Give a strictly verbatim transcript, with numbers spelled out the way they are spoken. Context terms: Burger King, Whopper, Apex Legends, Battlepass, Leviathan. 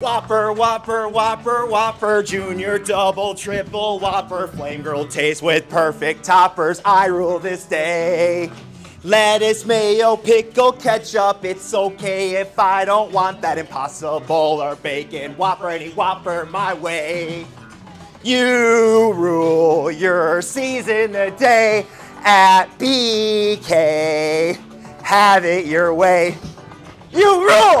Whopper, Whopper, Whopper, Whopper, Junior, Double, Triple, Whopper, Flame Girl taste with perfect toppers, I rule this day. Lettuce, mayo, pickle, ketchup, it's okay if I don't want that impossible or bacon Whopper, any Whopper my way. You rule your season a day at B K, have it your way. You rule!